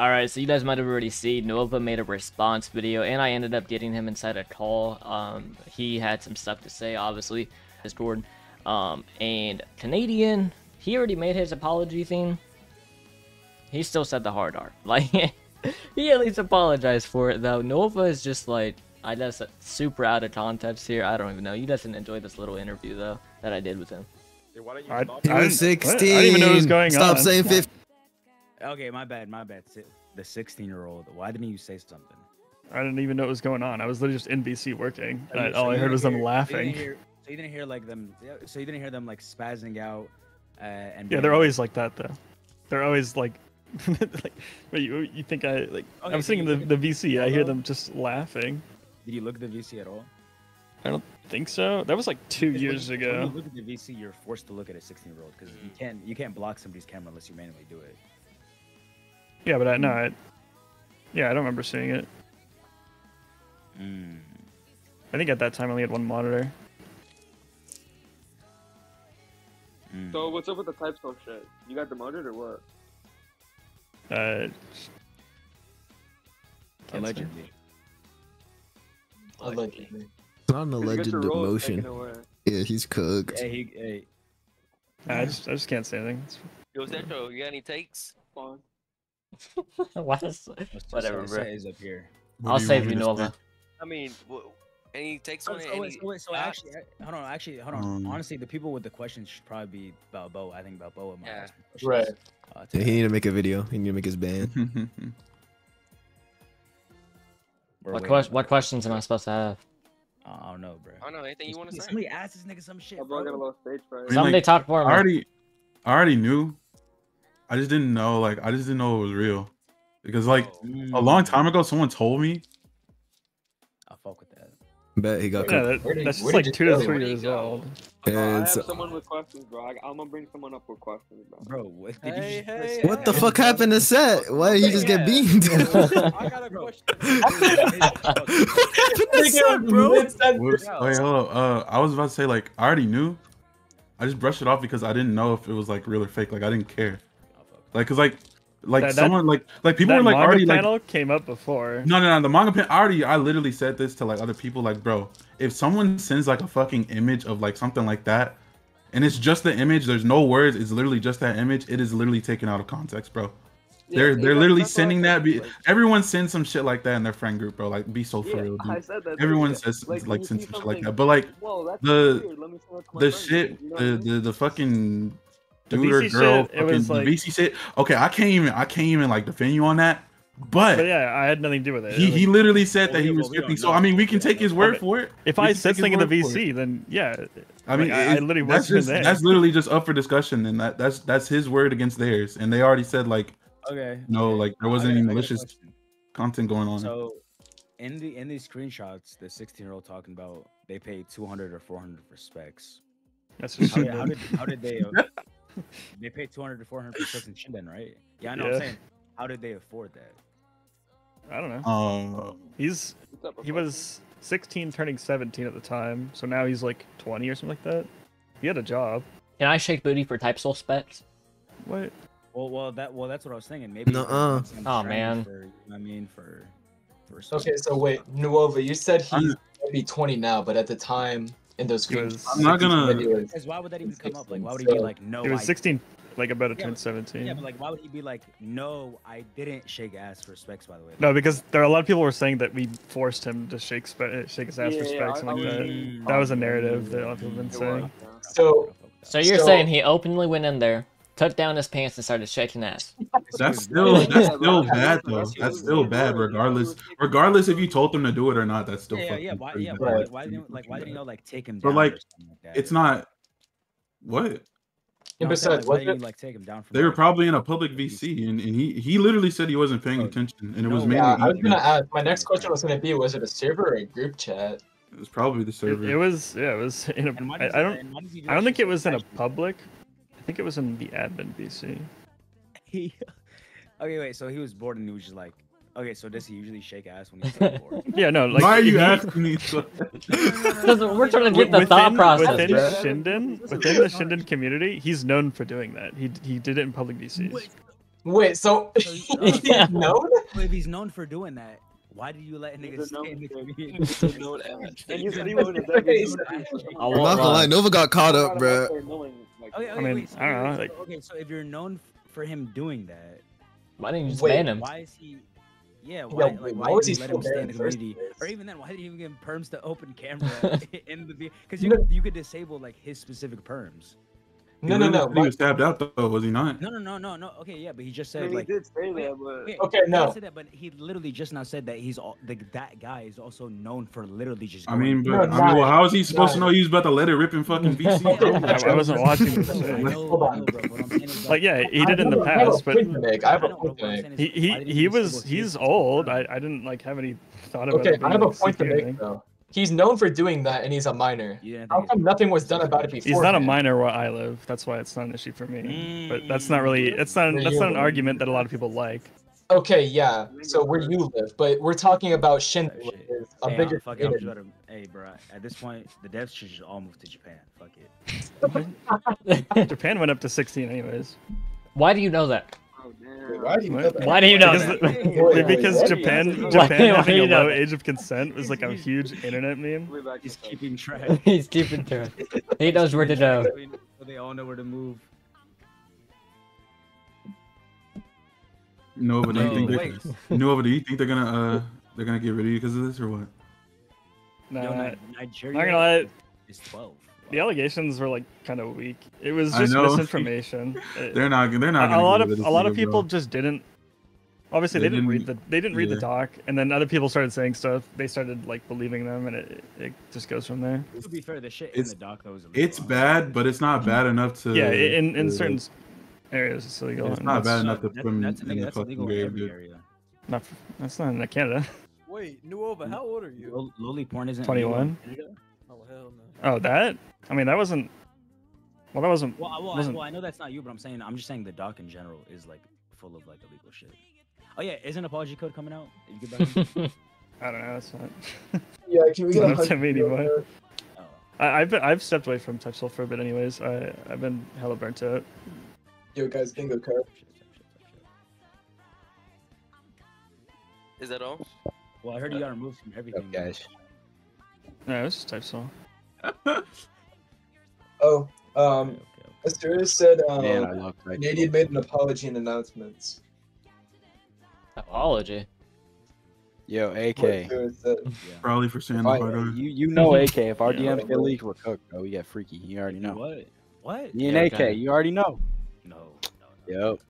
Alright, so you guys might have already seen Nova made a response video, and I ended up getting him inside a call. He had some stuff to say, obviously, Discord. And Canadian, he already made his apology thing. He still said the hard R. Like, he at least apologized for it, though. Nova is just like, I guess, super out of context here. I don't even know. You guys didn't enjoy this little interview, though, that I did with him. Dude, why don't you stop 16. I didn't even know what was going on. Stop saying 15. Okay, my bad. The 16-year-old. Why didn't you say something? I didn't even know what was going on. I was literally just in BC working. And all I heard was them laughing. So you didn't hear like them. So you didn't hear them like spazzing out. And yeah, they're always like that though. They're always like. Like wait, you think I like? Okay, I'm sitting in the VC. I hear them just laughing. Did you look at the VC at all? I don't think so. That was like 2 years ago. When you look at the VC, you're forced to look at a 16-year-old because you can't block somebody's camera unless you manually do it. Yeah, but yeah, I don't remember seeing it. I think at that time I only had one monitor. So what's up with the Type Soul shit? You got demoted or what? Allegedly. Not an alleged demotion. Yeah, he's cooked. Yeah, hey. I just can't say anything. Yo, Setro, you got any takes? Fine. Whatever, bro. Up here. I'll save you, Nova. I mean, any takes on it? So hold on. Honestly, the people with the questions should probably be Balboa. I think Balboa might ask questions. Right. Yeah, he need to make a video. He need to make his band. What questions am I supposed to have? I don't know, bro. I don't know. Anything you want to say? Somebody ask this nigga some shit. Somebody talk for him. I already knew. I just didn't know, it was real, because a long time ago, someone told me. I fuck with that. Bet he got. Yeah, that's just like 2 to 3 years old. I have someone with questions, bro. I'm gonna bring someone up with questions, bro. Bro, what did you? What the fuck happened to Set? Why did you just get beamed? I got a question. What happened to Set, bro? Wait, hello. I was about to say I already knew. I just brushed it off because I didn't know if it was real or fake. I didn't care. People were already panel came up before. No. The manga panel already. I literally said this to other people. Bro, if someone sends a fucking image of something like that, and it's just the image. There's no words. It's literally just that image. It is literally taken out of context, bro. Yeah, they're literally sending that. Everyone sends some shit like that in their friend group, bro. Be so for real. Dude. Everyone says sends some shit like that. But the fucking. Dude or girl, shit, the VC shit. Okay, I can't even defend you on that. But yeah, I had nothing to do with it. He literally said that he was scripting. So I mean, we can take his word for it. If I said something in the VC, then yeah. I mean, I literally worked for that. That's literally just up for discussion, and that's his word against theirs. And they already said there wasn't any malicious content going on. So in these screenshots, the 16-year-old talking about they paid 200 or 400 for specs. That's just how did they? They paid 200 to 400 for in Shinden, right? Yeah, I know. Yeah. I'm saying, how did they afford that? I don't know. He was 16, turning 17 at the time, so now he's 20 or something like that. He had a job. Can I shake booty for Type Soul specs? What? Well, that's what I was thinking. Maybe. Oh man. Okay, so wait, Nuova, you said he's maybe 20 now, but at the time. In those screens, I'm not gonna. Because why would that even come up? Why would he be no? He was 16, about to turn 17. Yeah, but why would he be no? I didn't shake ass for specs, by the way. No, because there are a lot of people were saying that we forced him to shake his ass for specs, and that was a narrative that a lot of people have been saying. So you're saying he openly went in there, took down his pants, and started shaking ass. That's still bad though. That's still bad, regardless if you told them to do it or not. That's still Why didn't you take him down? But it's not what. And besides, why didn't you take him down? They were probably in a public VC, and he literally said he wasn't paying attention, and it was mainly. I was gonna ask. My next question was gonna be: was it a server or a group chat? It was probably the server. It was in a. I don't think it was in a public. I think it was in the admin BC. Okay, wait. So he was bored and he was just okay. So does he usually shake ass when he's bored? Yeah, no. Why are you asking me? We're trying to get the thought process. Within the Shinden community, he's known for doing that. He did it in public BCs. Wait, so he's known for doing that. Why do you let niggas stay in the I'm not gonna lie, Nova got caught up, bro. Okay, I mean, I don't know. Like... Okay, so if you're known for him doing that, why didn't you just ban him? Why is he? Yeah, why would you let him stay in the community? Or even then, why did you even give him perms to open camera in the video? Because you could disable like his specific perms. No, no, no. He was stabbed out though, was he not? No. Okay, yeah, but he just said like. He did say that, but okay, no. But he literally just now said that he's all like that guy is also known for literally just. I mean, but I mean, well, how is he supposed to know he was about to let it rip in fucking BC? I wasn't watching. Like, yeah, he did in the past, but he was he's old. I didn't like have any thought about it. Okay, I have a point to make though. He's known for doing that, and he's a minor. Yeah, how come nothing was done about it before? He's not a minor where I live. That's why it's not an issue for me. But that's not really... That's not an argument that a lot of people like. Okay, yeah. So where you live. But we're talking about Shinden, which is a bigger... Fuck it, hey, bro. At this point, the devs should just all move to Japan. Fuck it. Japan went up to 16 anyways. Why do you know that? Why do you know that? Why do you know that? Because Japan having a low age of consent was like a huge internet meme. He's keeping track. He's keeping track. He knows where to go. They all know where to move. No, but do you think they're gonna get rid of you because of this or what? No, Nigeria. Not gonna lie. It's 12. The allegations were like kind of weak. It was just misinformation. They're not. A lot of people just didn't. Obviously, they didn't read the doc, and then other people started saying stuff. They started like believing them, and it just goes from there. To be fair, the shit in the doc though was. It's bad, but it's not bad enough to. Yeah, in certain areas it's illegal. It's not bad enough to put them in the fucking grave, dude. That's not in Canada. Wait, Nova, how old are you? Loli porn isn't 21. Oh hell no. Oh that? I mean that wasn't. Well, that wasn't. Well, I know that's not you, but I'm just saying the doc in general is like full of like illegal shit. Oh yeah, is an apology code coming out? You get I don't know. That's not. Yeah, can we get to me anymore? Oh. I've stepped away from Type Soul for a bit, anyways. I've been hella burnt out. Yo guys, bingo card. Is that all? Well, I heard you got removed from everything. Oh, guys. No, it's just Type Soul. Oh, Asturias said, Canadian made an apology and announcements. Apology? Yo, AK. Said, probably for saying the part. You know AK. If our DMs get leaked, we're cooked. Oh, yeah, freaky. You already know. What? What? You and AK. You already know. No. Yo.